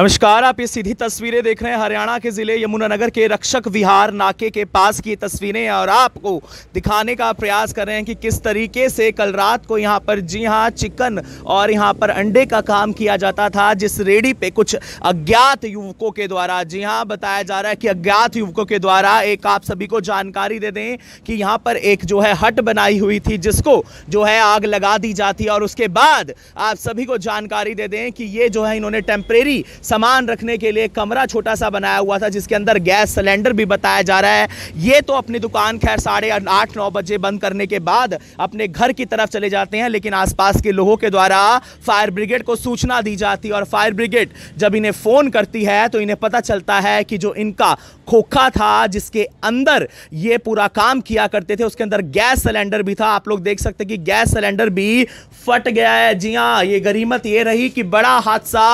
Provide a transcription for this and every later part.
नमस्कार, आप ये सीधी तस्वीरें देख रहे हैं हरियाणा के ज़िले यमुनानगर के रक्षक विहार नाके के पास की तस्वीरें, और आपको दिखाने का प्रयास कर रहे हैं कि किस तरीके से कल रात को यहाँ पर जी हाँ चिकन और यहाँ पर अंडे का काम किया जाता था, जिस रेडी पे कुछ अज्ञात युवकों के द्वारा, जी हाँ बताया जा रहा है कि अज्ञात युवकों के द्वारा, एक आप सभी को जानकारी दे दें कि यहाँ पर एक जो है हट बनाई हुई थी जिसको जो है आग लगा दी जाती है, और उसके बाद आप सभी को जानकारी दे दें कि ये जो है इन्होंने टेम्परेरी सामान रखने के लिए कमरा छोटा सा बनाया हुआ था जिसके अंदर गैस सिलेंडर भी बताया जा रहा है। ये तो अपनी दुकान खैर 8:30-9 बजे बंद करने के बाद अपने घर की तरफ चले जाते हैं, लेकिन आसपास के लोगों के द्वारा फायर ब्रिगेड को सूचना दी जाती है, और फायर ब्रिगेड जब इन्हें फ़ोन करती है तो इन्हें पता चलता है कि जो इनका खोखा था जिसके अंदर ये पूरा काम किया करते थे, उसके अंदर गैस सिलेंडर भी था। आप लोग देख सकते हैं कि गैस सिलेंडर भी फट गया है। जी हाँ, ये गरीमत ये रही कि बड़ा हादसा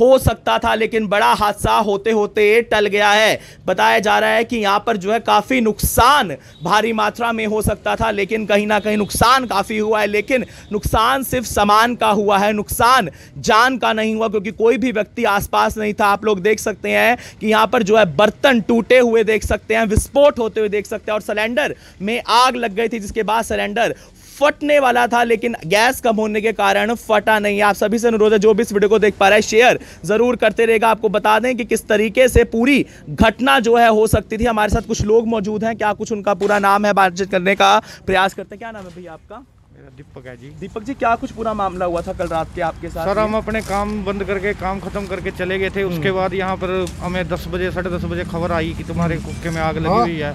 हो सकता था, लेकिन बड़ा हादसा होते होते टल गया है। बताया जा रहा है कि यहाँ पर जो है काफ़ी नुकसान भारी मात्रा में हो सकता था, लेकिन कहीं ना कहीं नुकसान काफ़ी हुआ है, लेकिन नुकसान सिर्फ सामान का हुआ है, नुकसान जान का नहीं हुआ, क्योंकि कोई भी व्यक्ति आसपास नहीं था। आप लोग देख सकते हैं कि यहाँ पर जो है बर्तन टूटे हुए देख सकते हैं, विस्फोट होते हुए देख सकते हैं, और सिलेंडर में आग लग गई थी जिसके बाद सिलेंडर फटने वाला था, लेकिन गैस कम होने के कारण फटा नहीं है। आप सभी से अनुरोध है, जो भी इस वीडियो को देख पा रहा है शेयर जरूर करते रहेगा। आपको बता दें कि किस तरीके से पूरी घटना जो है हो सकती थी। हमारे साथ कुछ लोग मौजूद हैं, क्या कुछ उनका पूरा नाम है, बातचीत करने का प्रयास करते हैं। क्या नाम है भैया आपका? मेरा दीपक है जी। दीपक जी, क्या कुछ पूरा मामला हुआ था कल रात के आपके साथ? सर, हम अपने काम बंद करके काम खत्म करके चले गए थे, उसके बाद यहाँ पर हमें 10 बजे 10:30 बजे खबर आई कि तुम्हारे कुक्के में आग लगी हुई है।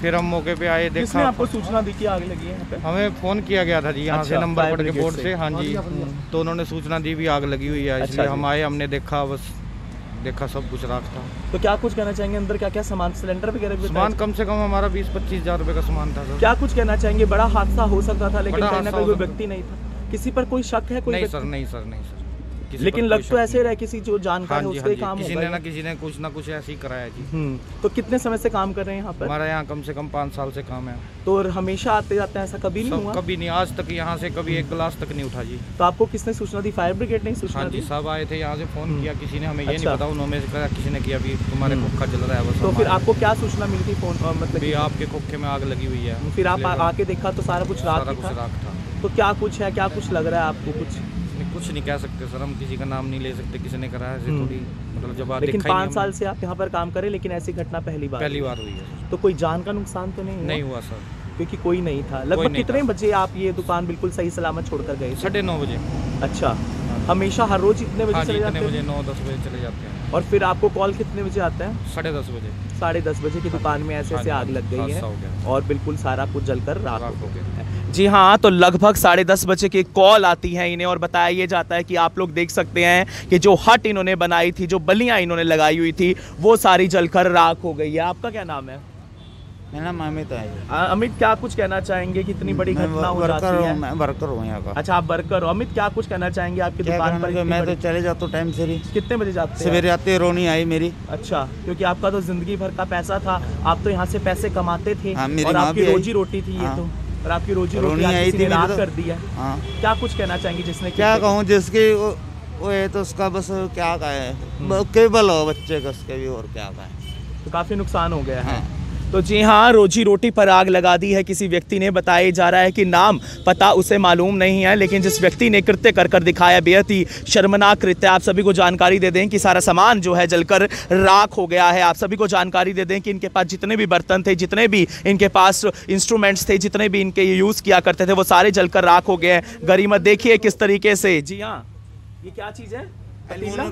फिर हम मौके पे आए, देखा। किसने आपको सूचना दी कि आग लगी है यहाँ पे? हमें फोन किया गया था जी, यहाँ से नंबर पढ़ के बोर्ड से। हाँ जी, तो उन्होंने सूचना दी भी आग लगी हुई है, इसलिए हम आए, हमने देखा, बस देखा सब कुछ राख था। तो क्या कुछ कहना चाहेंगे, अंदर क्या क्या सामान, सिलेंडर वगैरह भी? सामान कम से कम हमारा 20-25 हज़ार रुपये का सामान था सर। क्या कुछ कहना चाहेंगे, बड़ा हादसा हो सकता था, लेकिन कहीं ना कहीं कोई व्यक्ति नहीं था। किसी पर कोई शक है? कोई नहीं सर, नहीं सर, नहीं सर। लेकिन लग तो ऐसे रहा किसी जो जानकार है उसके काम होगा, किसी ने कुछ ना कुछ ऐसे ही कराया जी। तो कितने समय से काम कर रहे हैं यहाँ पर? हमारा यहाँ कम से कम 5 साल से काम है। तो हमेशा आते जाते हैं, ऐसा कभी नहीं हुआ? कभी नहीं, आज तक यहाँ से कभी एक गिलास तक नहीं उठा जी। तो आपको किसने सूचना दी? फायर ब्रिगेड ने सूचना दी? सब आए थे, यहाँ से फोन किया किसी ने, हमें ये नहीं पता उन्होंने कहा, किसी ने किया भी तुम्हारे खोखा जल रहा है। तो फिर आपको क्या सूचना मिली थी फोन पर? मतलब आपके खोखे में आग लगी हुई है, फिर आप आके देखा तो सारा कुछ राख था। तो क्या कुछ है, क्या कुछ लग रहा है आपको? कुछ नहीं कह सकते सर, हम किसी का नाम नहीं ले सकते, किसी ने करा है थोड़ी, मतलब जब लेकिन 5 साल से आप यहाँ पर काम करें, लेकिन ऐसी घटना पहली बार हुई है। तो कोई जान का नुकसान तो नहीं हुआ सर, क्योंकि कोई नहीं था। लगभग कितने बजे आप ये दुकान बिल्कुल सही सलामत छोड़कर गए? 9:30 बजे। अच्छा, हमेशा हर रोज इतने बजे चले जाते हैं? 9-10 बजे चले जाते हैं। और फिर आपको कॉल कितने बजे आता है? 10:30 बजे। 10:30 बजे की दुकान में ऐसे ऐसे आग लग गई है और बिल्कुल सारा कुछ जलकर राख हो गया है। जी हाँ, तो लगभग 10:30 बजे की कॉल आती है इन्हें, और बताया ये जाता है कि आप लोग देख सकते हैं कि जो हट इन्होंने बनाई थी, जो बलियाँ इन्होंने लगाई हुई थी, वो सारी जलकर राख हो गई है। आपका क्या नाम है? मेरा नाम अमित है। अमित, क्या कुछ कहना चाहेंगे कि इतनी बड़ी घटना हो जाती है? मैं वर्कर हूँ यहाँ का। अच्छा, आप वर्कर हो। अमित, क्या कुछ कहना चाहेंगे आपकी दुकान पर? मैं तो चले जाता हूँ टाइम से ही। कितने बजे जाते हैं? सवेरे आते, रोनी आई मेरी। अच्छा, क्योंकि आपका तो जिंदगी भर का पैसा था, आप तो यहाँ से पैसे कमाते थे और आपकी रोजी रोटी थी ये, तो और आपकी रोजी रोटी आई थी, रात कर दिया। क्या कुछ कहना चाहेंगे जिसने? क्या कहूँ, जिसकी वो है तो उसका बस क्या कहे, केवल हो बच्चे का, उसके भी और क्या कहे। तो काफी नुकसान हो गया है। तो जी हाँ, रोजी रोटी पर आग लगा दी है किसी व्यक्ति ने। बताया जा रहा है कि नाम पता उसे मालूम नहीं है, लेकिन जिस व्यक्ति ने कृत्य कर दिखाया बेहद ही शर्मनाक कृत्य। आप सभी को जानकारी दे दें कि सारा सामान जो है जलकर राख हो गया है। आप सभी को जानकारी दे दें कि इनके पास जितने भी बर्तन थे, जितने भी इनके पास इंस्ट्रूमेंट्स थे, जितने भी इनके यूज़ किया करते थे, वो सारे जलकर राख हो गए हैं। गरीमत देखिए किस तरीके से। जी हाँ, ये क्या चीज़ है? एल्युमिनियम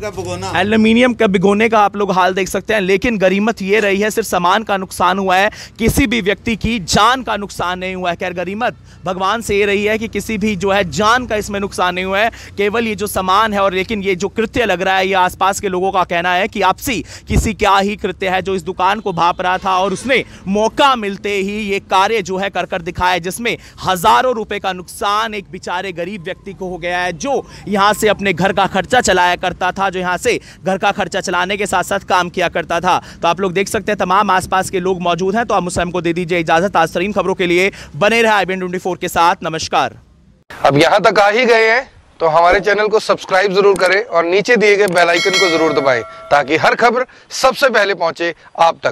का भिगोने का आप लोग हाल देख सकते हैं, लेकिन गरीमत ये रही है सिर्फ सामान का नुकसान हुआ है, किसी भी व्यक्ति की जान का नुकसान नहीं हुआ है। खैर, गरीमत भगवान से ये रही है कि किसी भी जो है जान का इसमें नुकसान नहीं हुआ है, केवल ये जो सामान है। और लेकिन ये जो कृत्य लग रहा है, ये आसपास के लोगों का कहना है कि आपसी किसी क्या ही कृत्य है जो इस दुकान को भाप रहा था, और उसने मौका मिलते ही ये कार्य जो है कर दिखाया, जिसमें हज़ारों रुपये का नुकसान एक बेचारे गरीब व्यक्ति को हो गया है, जो यहाँ से अपने घर का खर्चा चलाया करता था, जो यहाँ से घर का खर्चा चलाने के साथ साथ काम किया करता था। तो आप लोग देख सकते हैं तमाम आसपास के लोग मौजूद हैं। तो आप मुझसे हमको दे दीजिए इजाजत। आज तरीन खबरों के लिए बने रहे IBN24 के साथ। नमस्कार। अब यहाँ तक आ ही गए हैं तो हमारे चैनल को सब्सक्राइब जरूर करें और नीचे दिए गए बेल आइकन को जरूर दबाएं ताकि हर खबर सबसे पहले पहुंचे आप तक।